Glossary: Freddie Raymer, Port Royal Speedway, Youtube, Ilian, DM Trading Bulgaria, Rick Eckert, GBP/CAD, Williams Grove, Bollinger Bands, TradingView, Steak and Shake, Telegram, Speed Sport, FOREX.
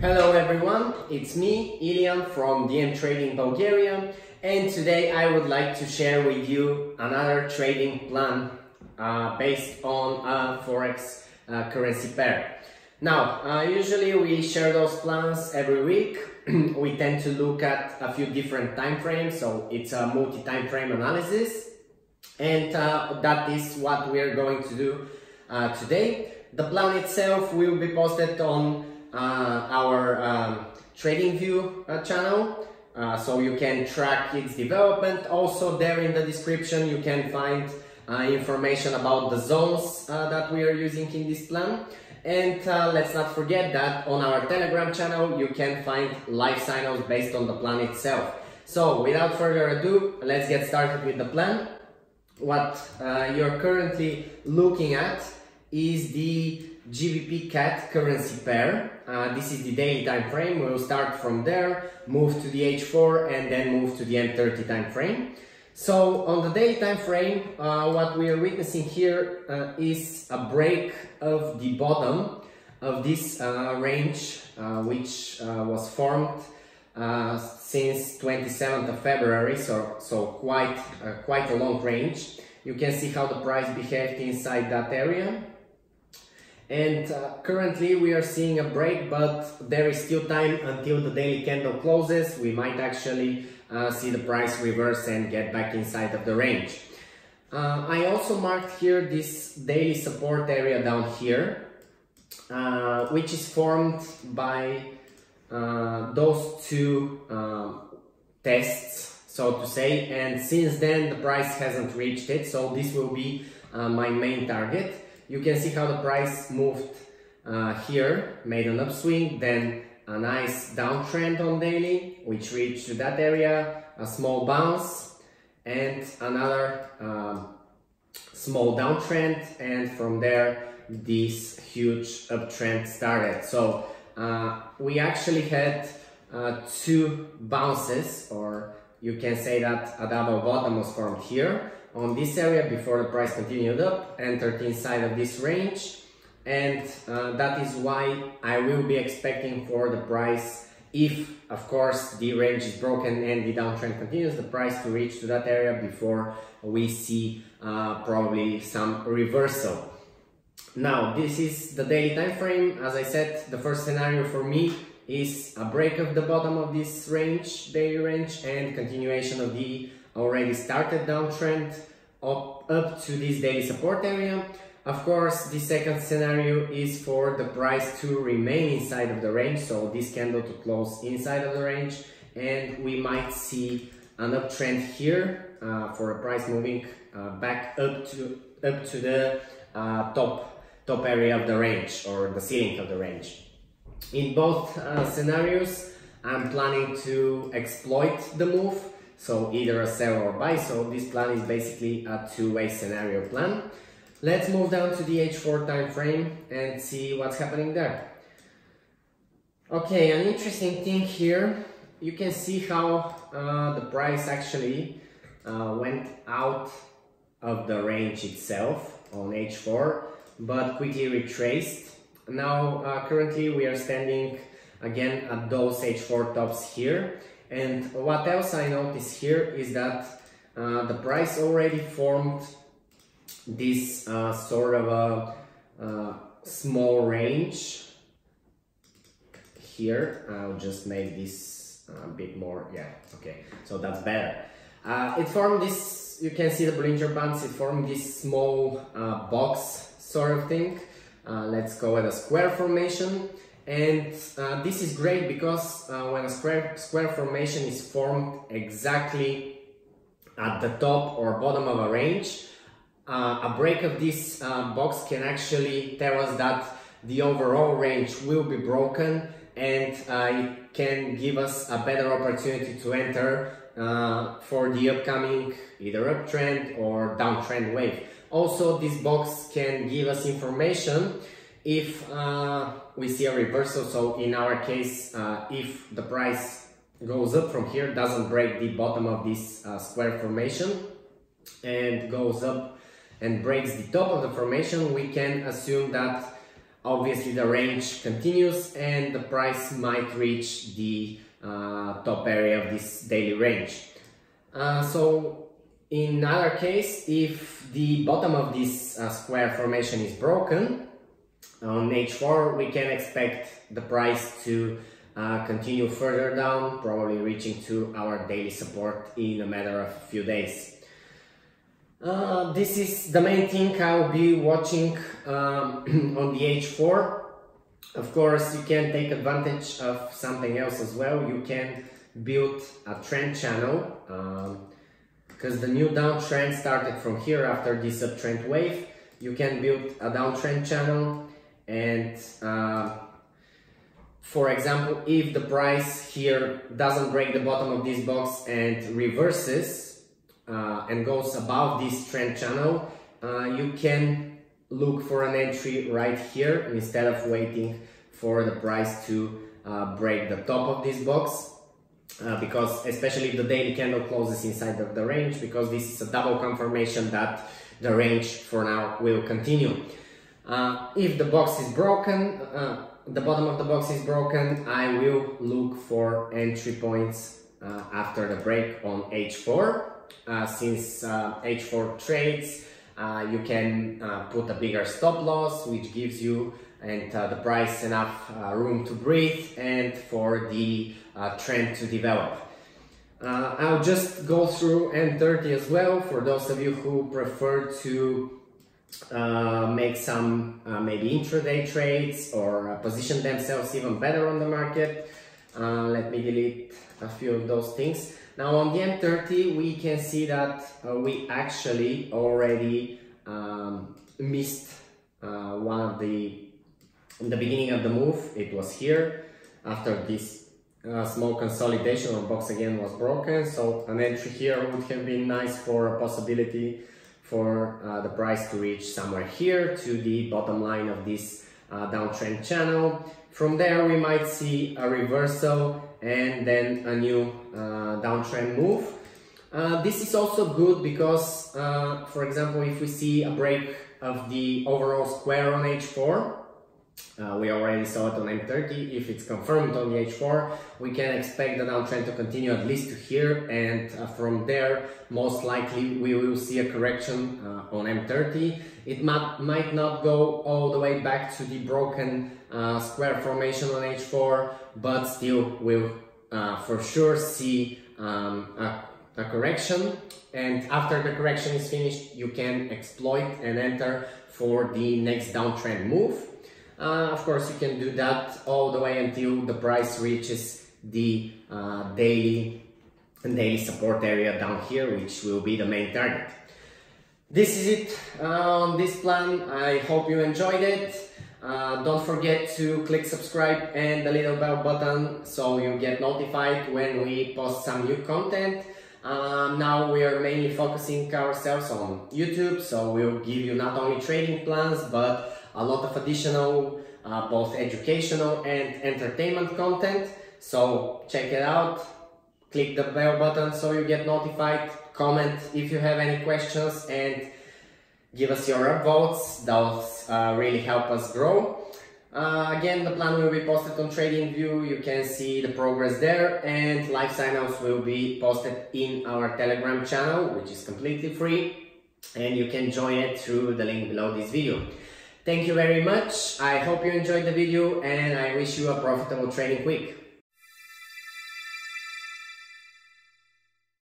Hello everyone, it's me, Ilian from DM Trading Bulgaria, and today I would like to share with you another trading plan based on a Forex currency pair. Now, usually we share those plans every week. We tend to look at a few different time frames, so it's a multi-time frame analysis, and that is what we are going to do today. The plan itself will be posted on our TradingView channel, so you can track its development. Also, there in the description you can find information about the zones that we are using in this plan. And let's not forget that on our Telegram channel you can find live signals based on the plan itself. So without further ado, let's get started with the plan. What you're currently looking at is the GBP/CAD currency pair. This is the daily time frame. We'll start from there, move to the H4, and then move to the M30 time frame. So on the daily time frame, what we are witnessing here is a break of the bottom of this range, which was formed since 27th of February. So quite a long range. You can see how the price behaved inside that area. And currently we are seeing a break, but there is still time until the daily candle closes. We might actually see the price reverse and get back inside of the range. I also marked here this daily support area down here, which is formed by those two tests, so to say. And since then the price hasn't reached it, so this will be my main target. You can see how the price moved here, made an upswing, then a nice downtrend on daily, which reached to that area, a small bounce, and another small downtrend, and from there this huge uptrend started. So we actually had two bounces, or you can say that a double bottom was formed here on this area before the price continued up, entered inside of this range, and that is why I will be expecting for the price, if of course the range is broken and the downtrend continues, the price to reach to that area before we see probably some reversal. Now, this is the daily time frame. As I said, the first scenario for me is a break of the bottom of this range, daily range, and continuation of the already started downtrend up to this daily support area. Of course, the second scenario is for the price to remain inside of the range, so this candle to close inside of the range, and we might see an uptrend here for a price moving back up to the top area of the range, or the ceiling of the range. In both scenarios, I'm planning to exploit the move, so either a sell or buy. So this plan is basically a two-way scenario plan. Let's move down to the H4 time frame and see what's happening there. Okay, an interesting thing here, you can see how the price actually went out of the range itself on H4, but quickly retraced. Now currently we are standing again at those H4 tops here. And what else I notice here is that the price already formed this sort of a small range here. I'll just make this a bit more, yeah, okay, so that's better. It formed this, you can see the Bollinger Bands, it formed this small box sort of thing. Let's call it a square formation. And this is great because when a square formation is formed exactly at the top or bottom of a range, a break of this box can actually tell us that the overall range will be broken, and it can give us a better opportunity to enter for the upcoming either uptrend or downtrend wave. Also, this box can give us information if we see a reversal. So in our case, if the price goes up from here, doesn't break the bottom of this square formation and goes up and breaks the top of the formation, we can assume that Obviously the range continues and the price might reach the top area of this daily range. So in other case, if the bottom of this square formation is broken on H4, we can expect the price to continue further down, probably reaching to our daily support in a matter of a few days. This is the main thing I'll be watching on the H4. Of course, you can take advantage of something else as well. You can build a trend channel, because the new downtrend started from here after this uptrend wave. You can build a downtrend channel, and for example, if the price here doesn't break the bottom of this box and reverses and goes above this trend channel, you can look for an entry right here instead of waiting for the price to break the top of this box. Because especially if the daily candle closes inside of the range, because this is a double confirmation that the range for now will continue. If the box is broken, the bottom of the box is broken, I will look for entry points after the break on H4. Since H4 trades, you can put a bigger stop loss, which gives you and the price enough room to breathe and for the trend to develop. I'll just go through M30 as well for those of you who prefer to make some maybe intraday trades or position themselves even better on the market. Let me delete a few of those things. Now on the M30 we can see that we actually already missed one of the beginning of the move. It was here after this small consolidation of box again was broken, so an entry here would have been nice for a possibility for the price to reach somewhere here to the bottom line of this downtrend channel. From there we might see a reversal and then a new downtrend move. This is also good because for example, if we see a break of the overall square on H4, we already saw it on M30. If it's confirmed on the H4, we can expect the downtrend to continue at least to here, and from there most likely we will see a correction on M30. It might not go all the way back to the broken square formation on H4, but still we'll for sure see a correction, and after the correction is finished you can exploit and enter for the next downtrend move. Of course, you can do that all the way until the price reaches the daily support area down here, which will be the main target. This is it on this plan. I hope you enjoyed it. Don't forget to click subscribe and the little bell button so you get notified when we post some new content. Now we are mainly focusing ourselves on YouTube, so we'll give you not only trading plans but a lot of additional both educational and entertainment content. So check it out, click the bell button so you get notified, comment if you have any questions and give us your upvotes. Those really help us grow. Again, the plan will be posted on TradingView, you can see the progress there, and live signups will be posted in our Telegram channel, which is completely free, and you can join it through the link below this video. Thank you very much, I hope you enjoyed the video and I wish you a profitable trading week.